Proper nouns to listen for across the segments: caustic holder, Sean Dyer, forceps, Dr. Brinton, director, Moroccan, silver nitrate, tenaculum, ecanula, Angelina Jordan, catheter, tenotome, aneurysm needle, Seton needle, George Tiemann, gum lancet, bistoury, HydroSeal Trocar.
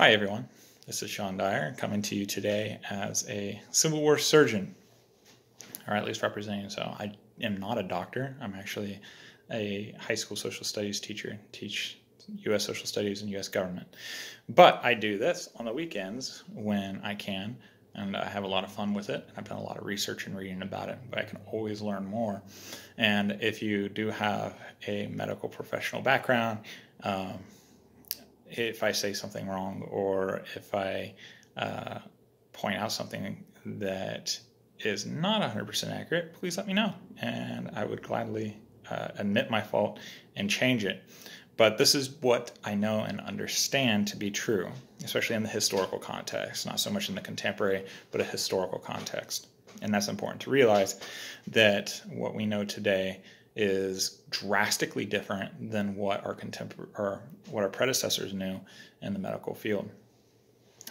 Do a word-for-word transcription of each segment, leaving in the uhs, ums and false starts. Hi everyone, this is Sean Dyer coming to you today as a Civil War surgeon, or at least representing so. I am not a doctor. I'm actually a high school social studies teacher, teach U S social studies and U S government. But I do this on the weekends when I can, and I have a lot of fun with it. And I've done a lot of research and reading about it, but I can always learn more. And if you do have a medical professional background, um, if I say something wrong or if I uh, point out something that is not one hundred percent accurate, please let me know. And I would gladly uh, admit my fault and change it. But this is what I know and understand to be true, especially in the historical context, not so much in the contemporary, but a historical context. And that's important to realize, that what we know today is drastically different than what our contemporary, or what our predecessors knew in the medical field.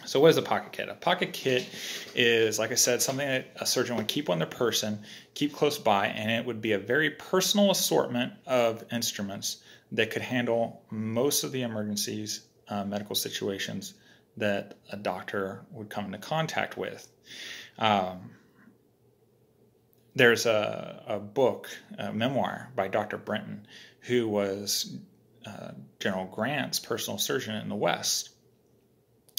So what is a pocket kit? A pocket kit is, like I said, something that a surgeon would keep on their person, keep close by, and it would be a very personal assortment of instruments that could handle most of the emergencies, uh, medical situations that a doctor would come into contact with. Um, There's a, a book, a memoir by Doctor Brinton, who was uh, General Grant's personal surgeon in the West.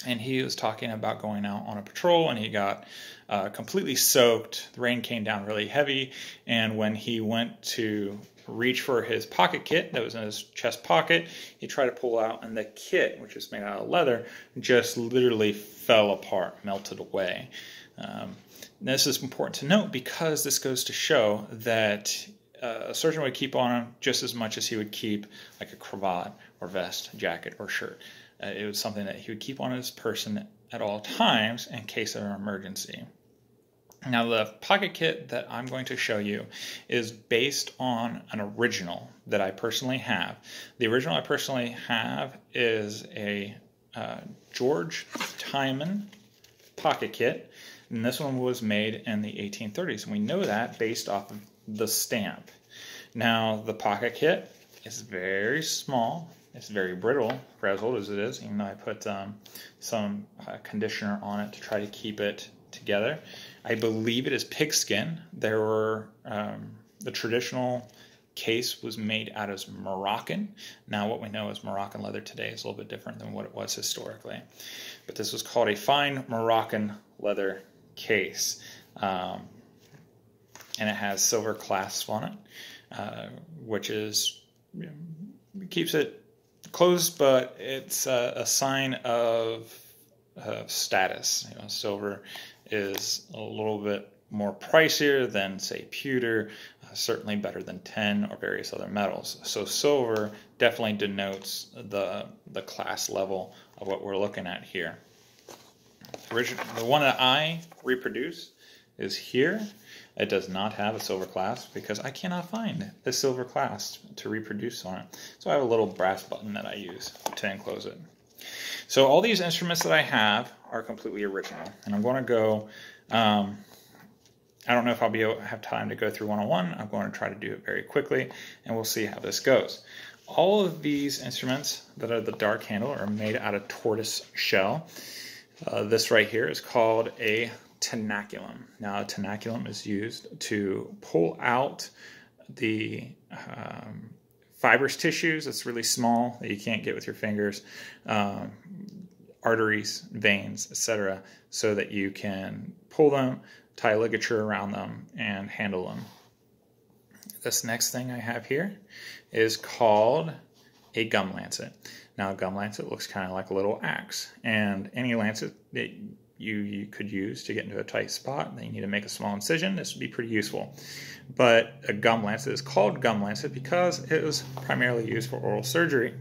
And he was talking about going out on a patrol, and he got uh, completely soaked. The rain came down really heavy, and when he went to reach for his pocket kit that was in his chest pocket, he tried to pull out, and the kit, which is made out of leather, just literally fell apart, melted away. Um, this is important to note because this goes to show that uh, a surgeon would keep on him just as much as he would keep like a cravat or vest, jacket, or shirt. Uh, it was something that he would keep on his person at all times in case of an emergency. Now, the pocket kit that I'm going to show you is based on an original that I personally have. The original I personally have is a uh, George Tiemann pocket kit. And this one was made in the eighteen thirties. And we know that based off of the stamp. Now, the pocket kit is very small. It's very brittle, for as old as it is, even though I put um, some uh, conditioner on it to try to keep it together. I believe it is pigskin. There were, um, the traditional case was made out of Moroccan. Now, what we know is Moroccan leather today is a little bit different than what it was historically. But this was called a fine Moroccan leather case, um, and it has silver clasps on it, uh, which is, you know, keeps it closed, but it's a, a sign of, of status. You know, silver is a little bit more pricier than, say, pewter, uh, certainly better than tin or various other metals. So silver definitely denotes the the class level of what we're looking at here. The one that I reproduce is here. It does not have a silver clasp because I cannot find the silver clasp to reproduce on it. So I have a little brass button that I use to enclose it. So all these instruments that I have are completely original. And I'm going to go, um, I don't know if I'll be able to have time to go through one-on-one. I'm going to try to do it very quickly, and we'll see how this goes. All of these instruments that are the dark handle are made out of tortoise shell. Uh, this right here is called a tenaculum. Now, a tenaculum is used to pull out the um, fibrous tissues. It's really small that you can't get with your fingers, um, arteries, veins, et cetera, so that you can pull them, tie ligature around them, and handle them. This next thing I have here is called a gum lancet. Now, a gum lancet looks kind of like a little axe, and any lancet that you, you could use to get into a tight spot that you need to make a small incision, this would be pretty useful. But a gum lancet is called gum lancet because it was primarily used for oral surgery.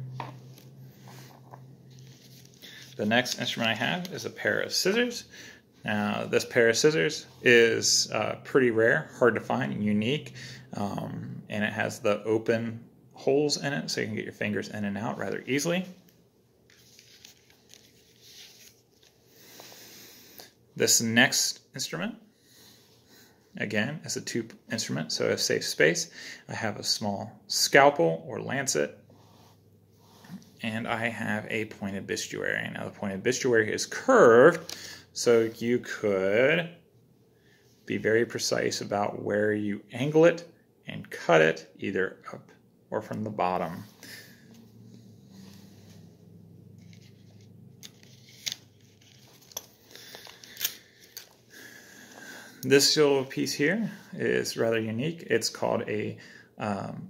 The next instrument I have is a pair of scissors. Now, this pair of scissors is uh, pretty rare, hard to find, and unique, um, and it has the open holes in it so you can get your fingers in and out rather easily. This next instrument, again, is a two instrument, so a safe space. I have a small scalpel or lancet, and I have a pointed bistoury. Now the pointed bistoury is curved, so you could be very precise about where you angle it and cut it, either up or from the bottom. This little piece here is rather unique. It's called a um,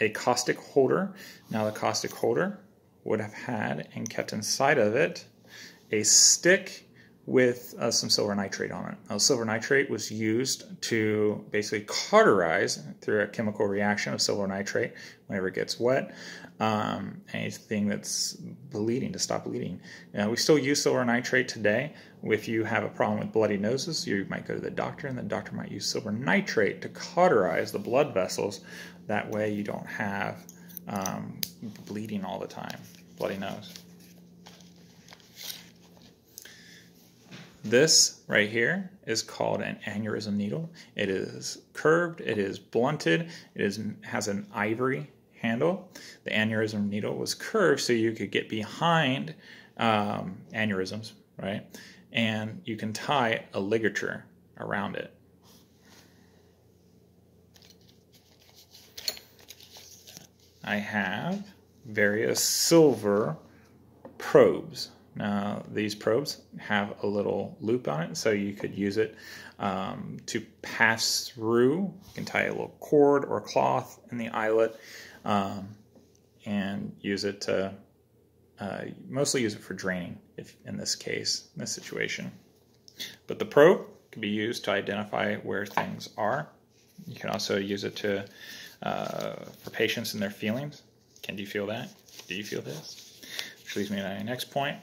a caustic holder. Now the caustic holder would have had and kept inside of it a stick with uh, some silver nitrate on it. Now, silver nitrate was used to basically cauterize through a chemical reaction of silver nitrate whenever it gets wet, um, anything that's bleeding, to stop bleeding. Now, we still use silver nitrate today. If you have a problem with bloody noses, you might go to the doctor, and the doctor might use silver nitrate to cauterize the blood vessels. That way you don't have um, bleeding all the time, bloody nose. This right here is called an aneurysm needle. It is curved, it is blunted, it is, has an ivory handle. The aneurysm needle was curved so you could get behind um, aneurysms, right? And you can tie a ligature around it. I have various silver probes. Now, these probes have a little loop on it, so you could use it um, to pass through. You can tie a little cord or cloth in the eyelet um, and use it to, uh, mostly use it for draining, if in this case, in this situation. But the probe can be used to identify where things are. You can also use it to uh, for patients and their feelings. Can you feel that? Do you feel this? Which leads me to my next point.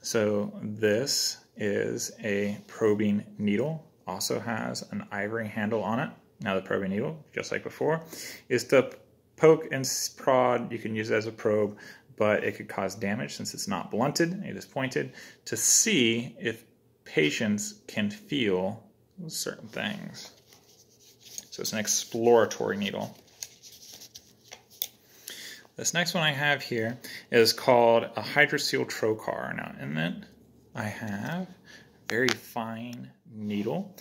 So this is a probing needle, also has an ivory handle on it. Now the probing needle, just like before, is to poke and prod. You can use it as a probe, but it could cause damage since it's not blunted, it is pointed, to see if patients can feel certain things. So it's an exploratory needle. This next one I have here is called a HydroSeal Trocar. Now, in it, I have a very fine needle,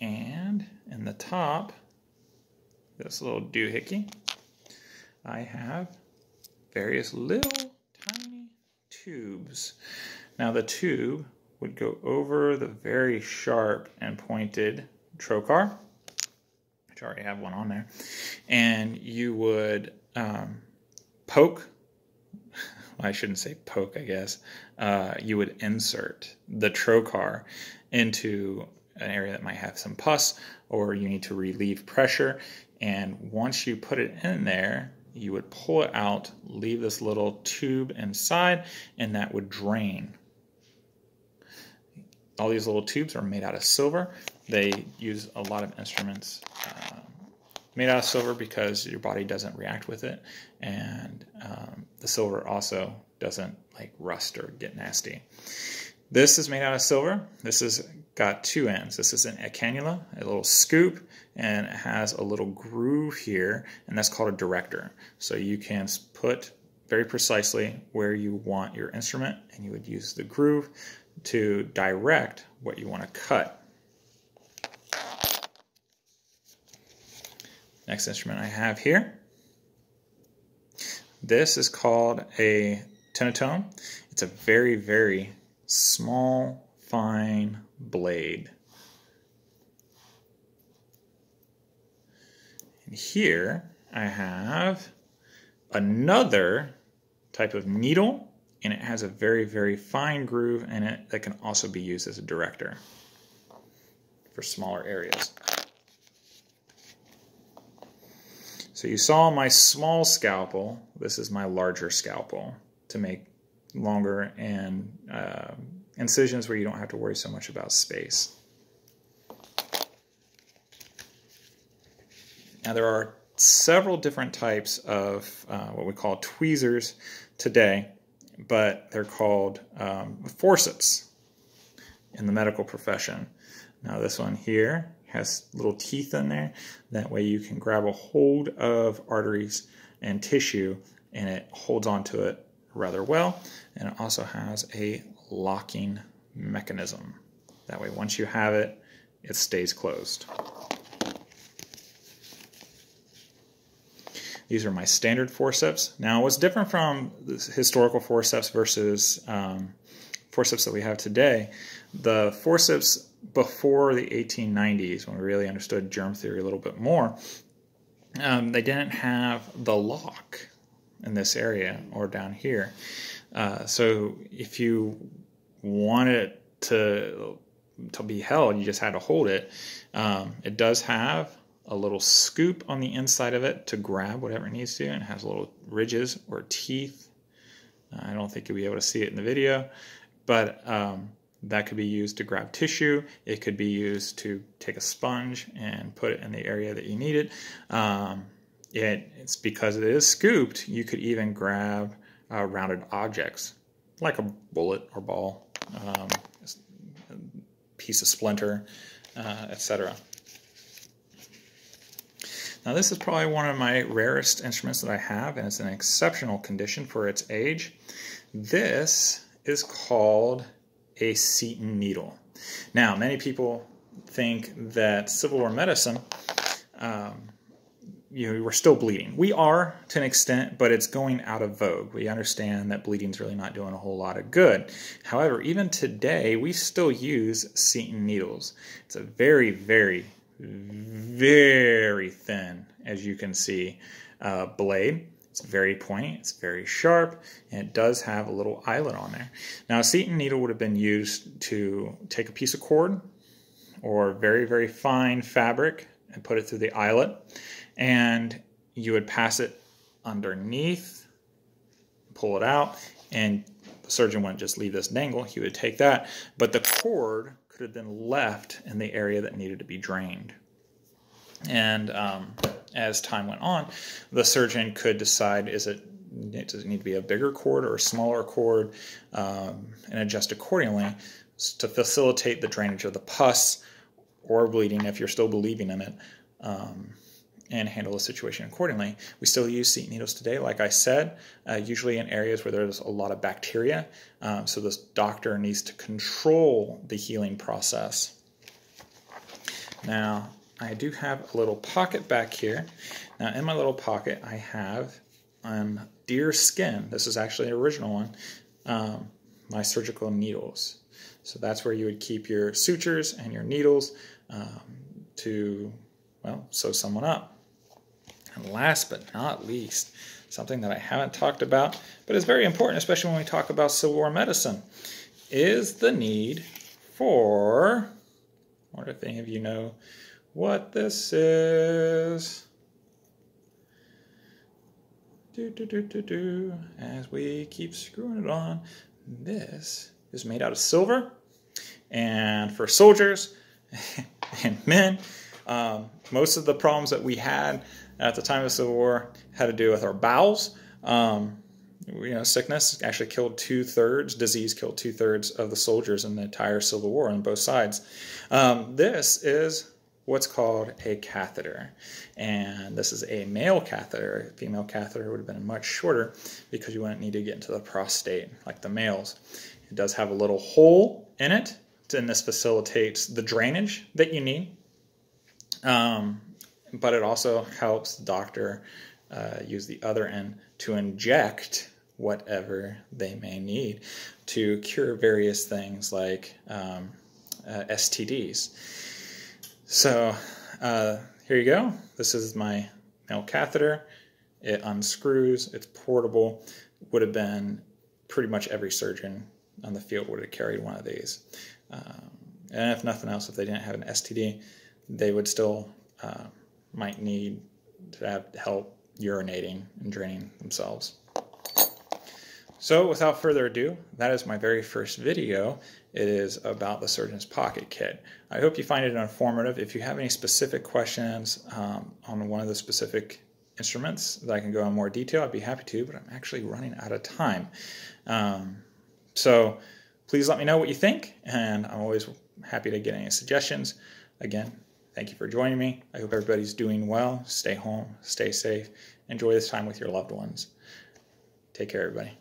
and in the top, this little doohickey, I have various little tiny tubes. Now, the tube would go over the very sharp and pointed trocar, which I already have one on there, and you would um, poke, well, I shouldn't say poke, I guess, uh, you would insert the trocar into an area that might have some pus, or you need to relieve pressure. And once you put it in there, you would pull it out, leave this little tube inside, and that would drain. All these little tubes are made out of silver. They use a lot of instruments uh, made out of silver because your body doesn't react with it, and um, the silver also doesn't like rust or get nasty. This is made out of silver. This has got two ends. This is an ecanula, a little scoop, and it has a little groove here, and that's called a director. So you can put very precisely where you want your instrument, and you would use the groove to direct what you want to cut. Next instrument I have here, this is called a tenotome. It's a very, very small, fine blade. And here I have another type of needle, and it has a very, very fine groove in it that can also be used as a director for smaller areas. So you saw my small scalpel. This is my larger scalpel to make longer and uh, incisions where you don't have to worry so much about space. Now there are several different types of uh, what we call tweezers today, but they're called um, forceps in the medical profession. Now this one here has little teeth in there. That way you can grab a hold of arteries and tissue and it holds onto it rather well, and it also has a locking mechanism. That way, once you have it, it stays closed. These are my standard forceps. Now, what's different from the historical forceps versus um, forceps that we have today, the forceps before the eighteen nineties, when we really understood germ theory a little bit more, um, they didn't have the lock in this area or down here. Uh, so if you want it to, to be held, you just had to hold it. Um, it does have a little scoop on the inside of it to grab whatever it needs to, and it has little ridges or teeth. I don't think you'll be able to see it in the video, but um, that could be used to grab tissue. It could be used to take a sponge and put it in the area that you need it. Um, it it's because it is scooped, you could even grab uh, rounded objects, like a bullet or ball, um, piece of splinter, uh, et cetera. Now, this is probably one of my rarest instruments that I have, and it's an exceptional condition for its age. This is called a Seton needle. Now, many people think that Civil War medicine, um, you know, we're still bleeding. We are to an extent, but it's going out of vogue. We understand that bleeding's really not doing a whole lot of good. However, even today, we still use Seton needles. It's a very, very very thin, as you can see, uh, blade. It's very pointy, it's very sharp, and it does have a little eyelet on there. Now, a Seton needle would have been used to take a piece of cord or very, very fine fabric and put it through the eyelet, and you would pass it underneath, pull it out, and the surgeon wouldn't just leave this dangle. He would take that, but the cord could have been left in the area that needed to be drained. And um, as time went on, the surgeon could decide, is it, does it need to be a bigger cord or a smaller cord, um, and adjust accordingly to facilitate the drainage of the pus or bleeding if you're still believing in it, um, and handle the situation accordingly. We still use Seton needles today, like I said, uh, usually in areas where there's a lot of bacteria, um, so this doctor needs to control the healing process. Now, I do have a little pocket back here. Now, in my little pocket, I have um, deer skin. This is actually an original one, um, my surgical needles. So that's where you would keep your sutures and your needles um, to, well, sew someone up. And last but not least, something that I haven't talked about, but is very important, especially when we talk about Civil War medicine, is the need for, I wonder if any of you know what this is. Do, do, do, do, do. As we keep screwing it on, this is made out of silver, and for soldiers and men, um, most of the problems that we had at the time of the Civil War had to do with our bowels. Um, you know, sickness actually killed two-thirds, disease killed two-thirds of the soldiers in the entire Civil War on both sides. Um, this is what's called a catheter, and this is a male catheter. A female catheter would have been much shorter because you wouldn't need to get into the prostate like the males. It does have a little hole in it, and this facilitates the drainage that you need. Um, but it also helps the doctor uh, use the other end to inject whatever they may need to cure various things like um, uh, S T Ds. So uh, here you go. This is my male catheter. It unscrews. It's portable. Would have been pretty much every surgeon on the field would have carried one of these. Um, and if nothing else, if they didn't have an S T D, they would still uh, might need to have help urinating and draining themselves. So without further ado, that is my very first video. It is about the surgeon's pocket kit. I hope you find it informative. If you have any specific questions um, on one of the specific instruments that I can go in more detail, I'd be happy to, but I'm actually running out of time. Um, so please let me know what you think, and I'm always happy to get any suggestions. Again, thank you for joining me. I hope everybody's doing well. Stay home, stay safe, enjoy this time with your loved ones. Take care, everybody.